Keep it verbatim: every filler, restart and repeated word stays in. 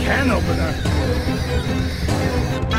Can opener.